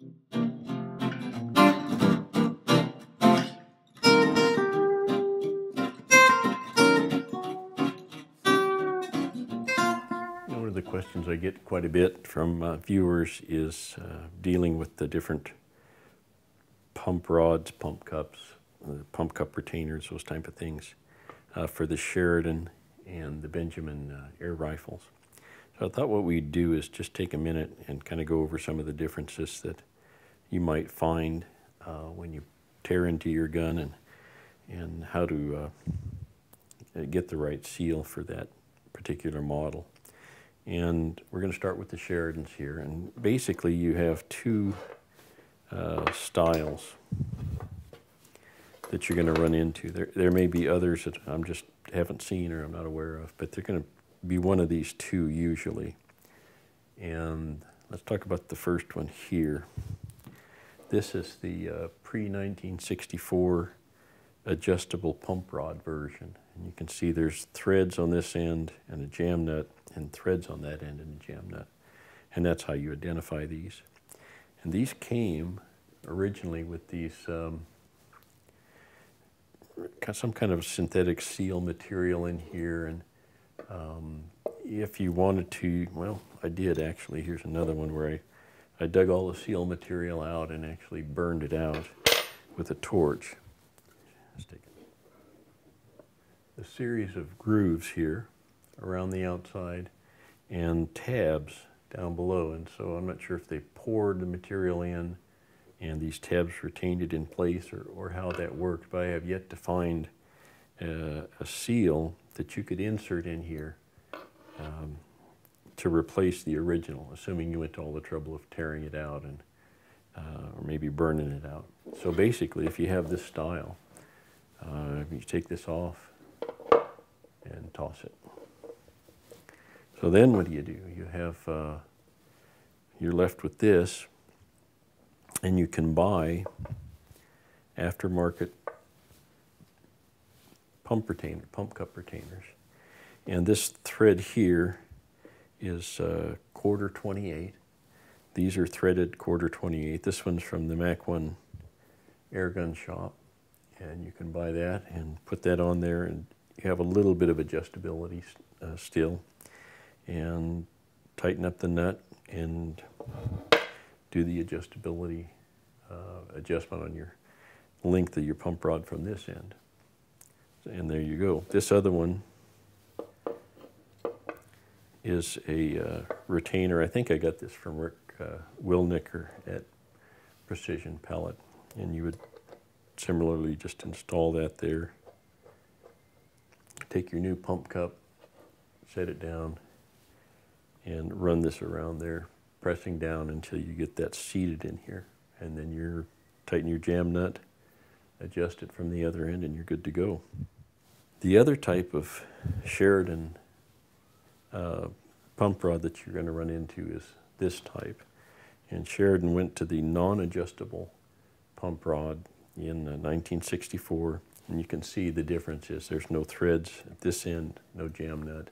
One of the questions I get quite a bit from viewers is dealing with the different pump rods, pump cups, pump cup retainers, those type of things for the Sheridan and the Benjamin air rifles. So I thought what we'd do is just take a minute and kind of go over some of the differences that you might find when you tear into your gun and how to get the right seal for that particular model. And we're going to start with the Sheridans here. And basically you have two styles that you're going to run into. There may be others that I'm just haven't seen or I'm not aware of, but they're going to be one of these two usually. And let's talk about the first one here. This is the pre-1964 adjustable pump rod version. And you can see there's threads on this end and a jam nut and threads on that end and a jam nut. And that's how you identify these. And these came originally with these some kind of synthetic seal material in here, and if you wanted to, well, I did actually. Here's another one where I dug all the seal material out and actually burned it out with a torch. Let's take a series of grooves here around the outside and tabs down below, and so I'm not sure if they poured the material in and these tabs retained it in place or how that worked, but I have yet to find a seal that you could insert in here to replace the original, assuming you went to all the trouble of tearing it out and or maybe burning it out. So basically, if you have this style, you take this off and toss it. So then what do? You have, you're left with this, and you can buy aftermarket pump cup retainers. And this thread here is quarter 28. These are threaded quarter 28. This one's from the MAC-1 air gun shop. And you can buy that and put that on there, and you have a little bit of adjustability still. And tighten up the nut and do the adjustability adjustment on your length of your pump rod from this end. And there you go. This other one is a retainer. I think I got this from Rick, Will Nicker at Precision Pellet. And you would similarly just install that there. Take your new pump cup, set it down, and run this around there, pressing down until you get that seated in here. And then you tighten your jam nut, adjust it from the other end, and you're good to go. The other type of Sheridan pump rod that you're going to run into is this type. And Sheridan went to the non-adjustable pump rod in 1964. And you can see the difference is there's no threads at this end, no jam nut,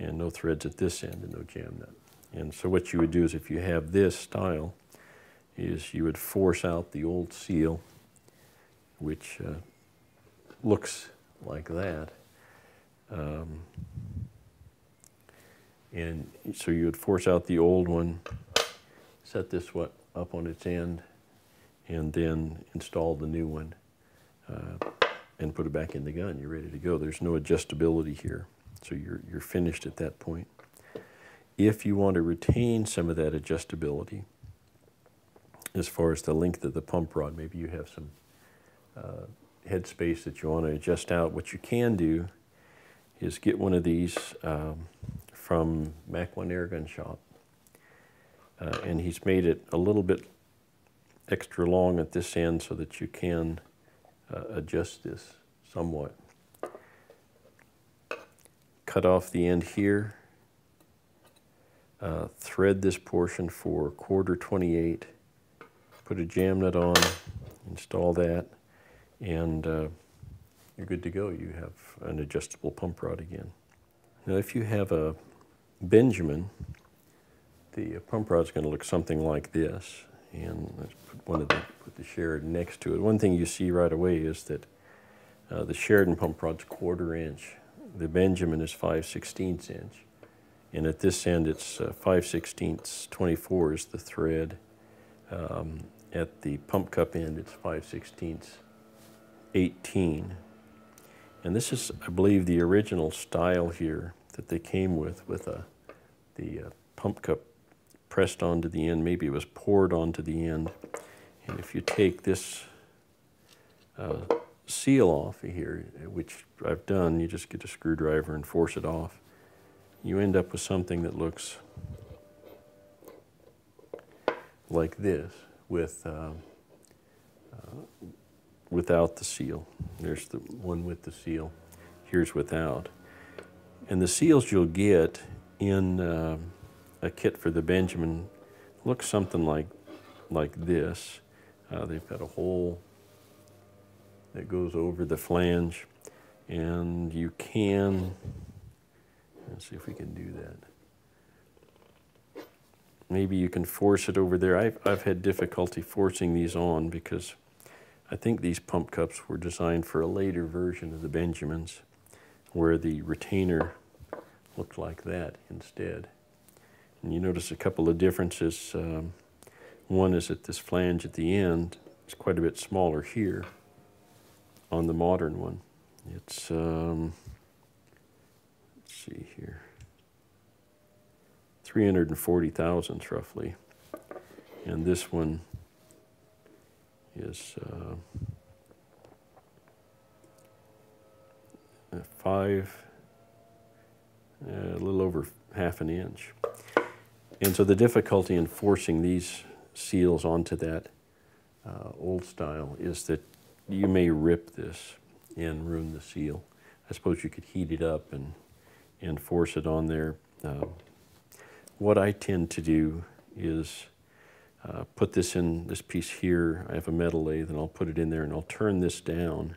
and no threads at this end and no jam nut. And so what you would do is if you have this style is you would force out the old seal, which looks like that. And so you would force out the old one, set this one up on its end, and then install the new one and put it back in the gun. You're ready to go. There's no adjustability here. So you're finished at that point. If you want to retain some of that adjustability, as far as the length of the pump rod, maybe you have some headspace that you want to adjust out. What you can do is get one of these from Mac One Air Gun Shop, and he's made it a little bit extra long at this end so that you can adjust this somewhat. Cut off the end here, thread this portion for quarter 28, put a jam nut on, install that, and you're good to go. You have an adjustable pump rod again. Now if you have a Benjamin, the pump rod's going to look something like this, and let's put the Sheridan next to it. One thing you see right away is that the Sheridan pump rod's 1/4 inch. The Benjamin is 5/16 inch. And at this end, it's 5/16, 24 is the thread. At the pump cup end, it's 5/16, 18. And this is, I believe, the original style here that they came with the pump cup pressed onto the end. Maybe it was poured onto the end. And if you take this seal off of here, which I've done, you just get a screwdriver and force it off. You end up with something that looks like this without the seal. There's the one with the seal. Here's without. And the seals you'll get in a kit for the Benjamin look something like this. They've got a hole that goes over the flange, and you can, let's see if we can do that. Maybe you can force it over there. I've had difficulty forcing these on because I think these pump cups were designed for a later version of the Benjamins where the retainer looked like that instead. And you notice a couple of differences. One is that this flange at the end is quite a bit smaller here on the modern one. It's, see here, 340 thousandths roughly, and this one is 5, a little over 1/2 inch. And so the difficulty in forcing these seals onto that old style is that you may rip this and ruin the seal. I suppose you could heat it up and force it on there. What I tend to do is put this in this piece here. I have a metal lathe and I'll put it in there and I'll turn this down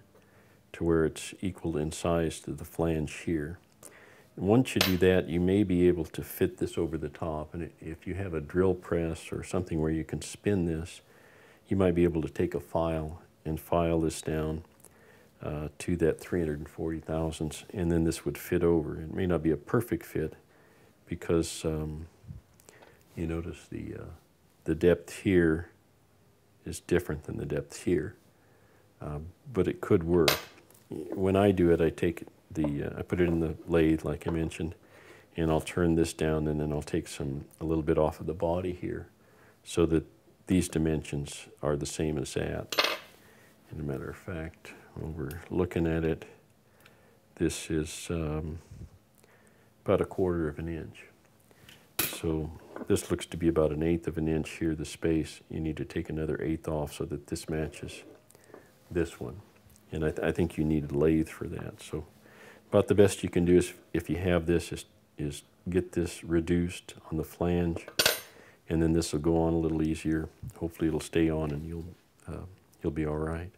to where it's equal in size to the flange here. And once you do that, you may be able to fit this over the top, and if you have a drill press or something where you can spin this, you might be able to take a file and file this down to that 340 thousandths, and then this would fit over. It may not be a perfect fit because you notice the depth here is different than the depth here, but it could work. When I do it, I take the I put it in the lathe like I mentioned, and I'll turn this down, and then I'll take a little bit off of the body here, so that these dimensions are the same as that. As a matter of fact, when we're looking at it, this is about 1/4 inch. So this looks to be about 1/8 inch here, the space. You need to take another 1/8 off so that this matches this one. And I think you need a lathe for that. So about the best you can do is, if you have this, is get this reduced on the flange, and then this will go on a little easier. Hopefully it'll stay on and you'll be all right.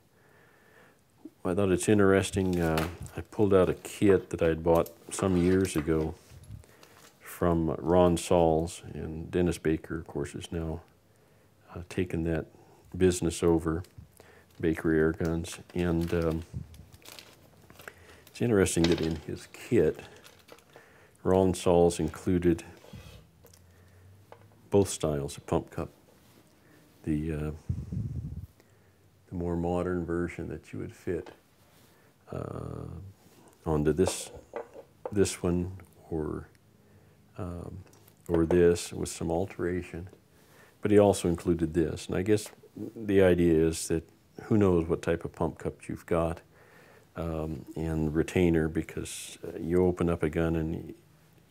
I thought it's interesting. I pulled out a kit that I had bought some years ago from Ron Sauls, and Dennis Baker, of course, is now taken that business over, Bakery Air Guns. And it's interesting that in his kit, Ron Sauls included both styles of pump cup. The more modern version that you would fit onto this one or this with some alteration, but he also included this. And I guess the idea is that who knows what type of pump cup you've got and retainer, because you open up a gun and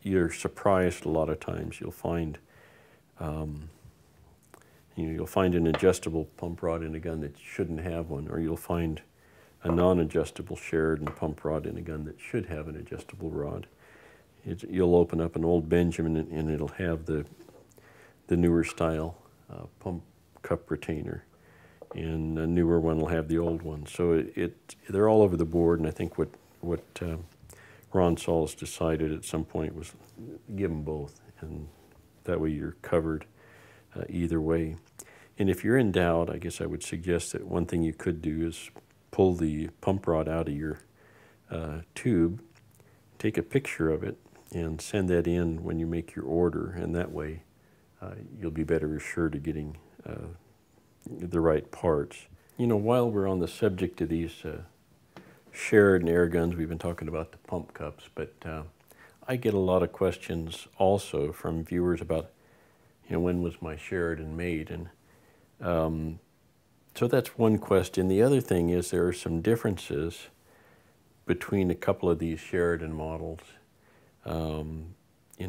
you're surprised a lot of times. You'll find you'll find an adjustable pump rod in a gun that shouldn't have one, or you'll find a non-adjustable Sheridan pump rod in a gun that should have an adjustable rod. You'll open up an old Benjamin and it'll have the newer style pump cup retainer, and a newer one will have the old one. So they're all over the board, and I think what Ron Sauls decided at some point was give them both, and that way you're covered either way. And if you're in doubt, I guess I would suggest that one thing you could do is pull the pump rod out of your tube, take a picture of it, and send that in when you make your order. And that way, you'll be better assured of getting the right parts. You know, while we're on the subject of these Sheridan air guns, we've been talking about the pump cups, but I get a lot of questions also from viewers about, you know, when was my Sheridan made? And so that's one question. The other thing is there are some differences between a couple of these Sheridan models in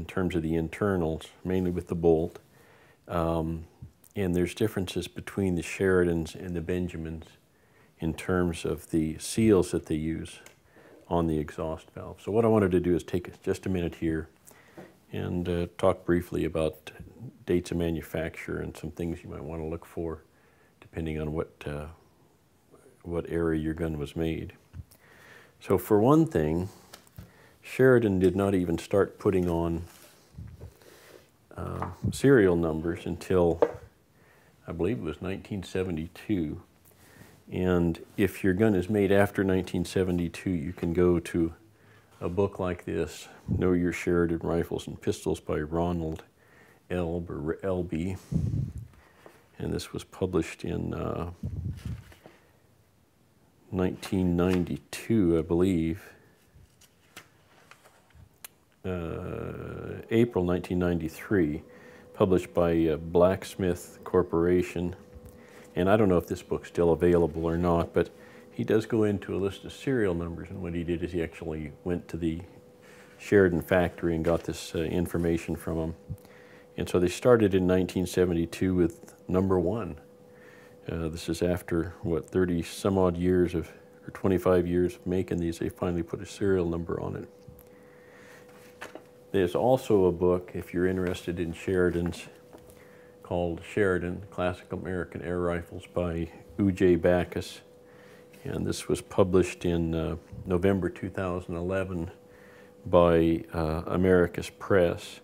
terms of the internals, mainly with the bolt. And there's differences between the Sheridans and the Benjamins in terms of the seals that they use on the exhaust valve. So what I wanted to do is take just a minute here and talk briefly about dates of manufacture and some things you might want to look for depending on what era your gun was made. So for one thing, Sheridan did not even start putting on serial numbers until, I believe it was 1972. And if your gun is made after 1972, you can go to a book like this, Know Your Sheridan Rifles and Pistols by Ronald Elbe, or Elbe. And this was published in 1992, I believe. April 1993, published by Blacksmith Corporation. And I don't know if this book's still available or not, but he does go into a list of serial numbers, and what he did is he actually went to the Sheridan factory and got this information from them. And so they started in 1972 with number one. This is after, what, 30 some odd years of, or 25 years of making these, they finally put a serial number on it. There's also a book, if you're interested in Sheridans, called Sheridan, Classic American Air Rifles by U.J. Backus. And this was published in November 2011 by America's Press.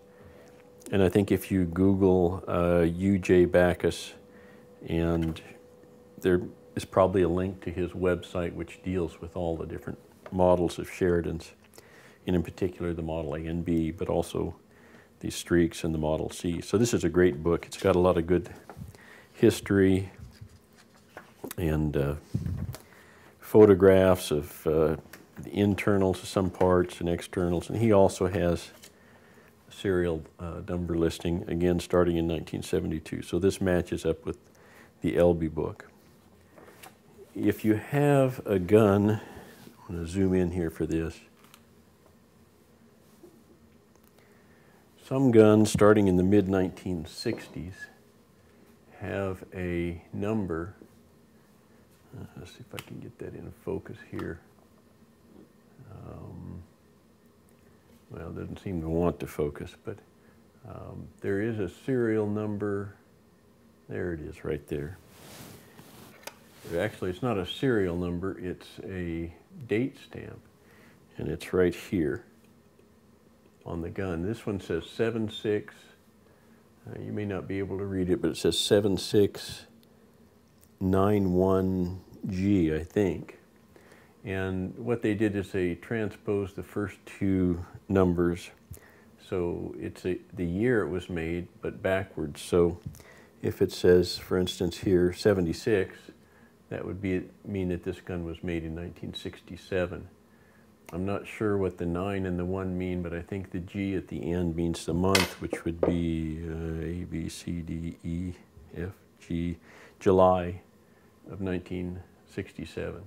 And I think if you Google U.J. Backus, and there is probably a link to his website which deals with all the different models of Sheridans, and in particular the Model A and B, but also these streaks and the Model C. So this is a great book. It's got a lot of good history and photographs of the internals of some parts and externals. And he also has a serial number listing, again, starting in 1972. So this matches up with the Elbe book. If you have a gun, I'm going to zoom in here for this. Some guns, starting in the mid-1960s, have a number. Let's see if I can get that in focus here. Well, it doesn't seem to want to focus, but there is a serial number. There it is right there. Actually, it's not a serial number. It's a date stamp, and it's right here on the gun. This one says 7/6. You may not be able to read it, but it says 7691G, I think. And what they did is they transposed the first two numbers. So it's the year it was made, but backwards. So if it says, for instance, here 76, that would mean that this gun was made in 1967. I'm not sure what the 9 and the 1 mean, but I think the G at the end means the month, which would be A, B, C, D, E, F, G, July of 1967.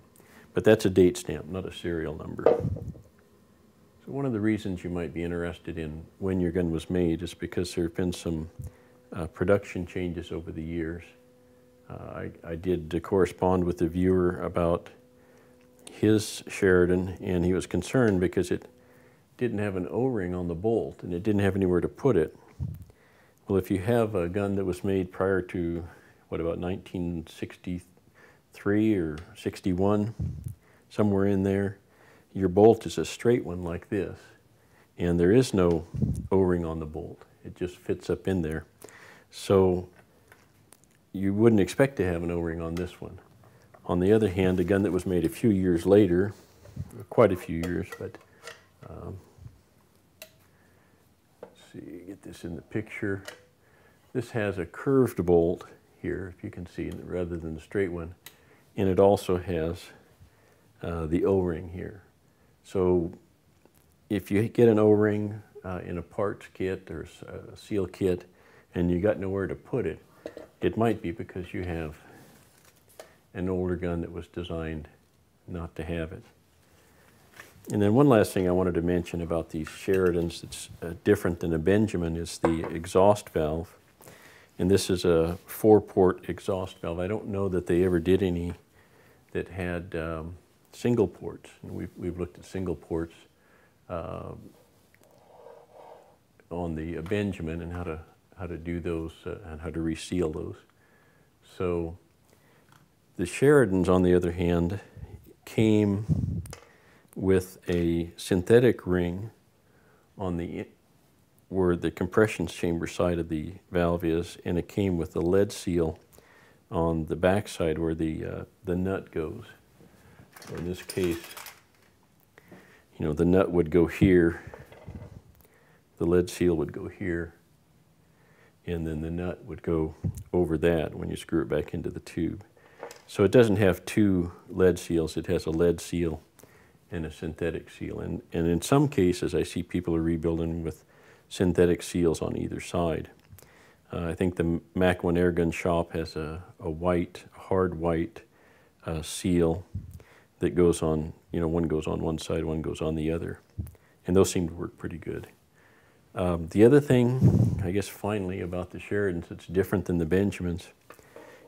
But that's a date stamp, not a serial number. So one of the reasons you might be interested in when your gun was made is because there have been some production changes over the years. I did correspond with the viewer about his Sheridan, and he was concerned because it didn't have an O-ring on the bolt and it didn't have anywhere to put it. Well, if you have a gun that was made prior to, what, about 1963 or 61, somewhere in there, your bolt is a straight one like this, and there is no O-ring on the bolt. It just fits up in there. So you wouldn't expect to have an O-ring on this one. On the other hand, a gun that was made a few years later, quite a few years, but let's see, get this in the picture. This has a curved bolt here, if you can see, rather than the straight one, and it also has the O-ring here. So if you get an O-ring in a parts kit or a seal kit and you got nowhere to put it, it might be because you have an older gun that was designed not to have it. And then one last thing I wanted to mention about these Sheridans that's different than a Benjamin is the exhaust valve. And this is a 4-port exhaust valve. I don't know that they ever did any that had single ports. And we've looked at single ports on the Benjamin and how to do those and how to reseal those. So the Sheridans, on the other hand, came with a synthetic ring on the where the compression chamber side of the valve is, and it came with a lead seal on the back side where the nut goes. So in this case, you know, the nut would go here, the lead seal would go here, and then the nut would go over that when you screw it back into the tube. So it doesn't have two lead seals, it has a lead seal and a synthetic seal. And in some cases, I see people are rebuilding with synthetic seals on either side. I think the MAC-1 air gun shop has a white, hard white seal that goes on, you know, one goes on one side, one goes on the other. And those seem to work pretty good. The other thing, I guess finally, about the Sheridans that's different than the Benjamins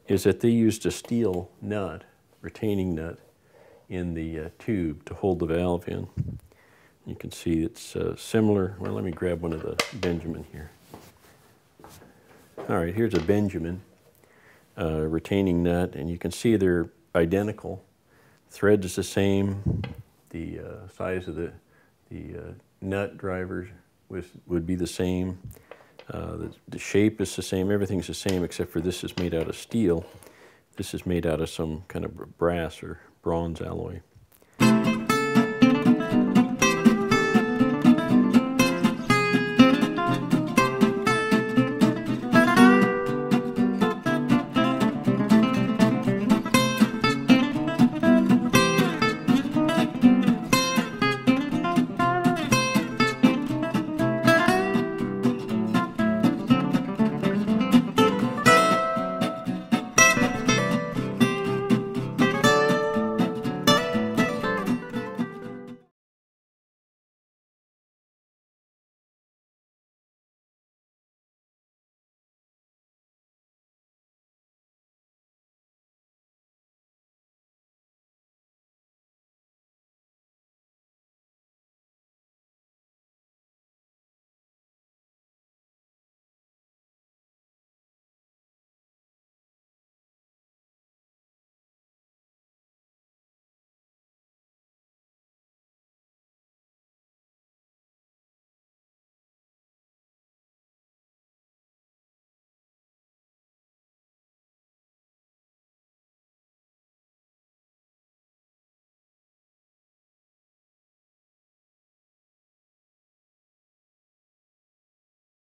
is that they used a steel nut, retaining nut, in the tube to hold the valve in. You can see it's similar. Well, let me grab one of the Benjamin here. All right, here's a Benjamin retaining nut, and you can see they're identical. Thread is the same. The size of the nut drivers would be the same. The shape is the same. Everything's the same except for this is made out of steel. This is made out of some kind of brass or bronze alloy.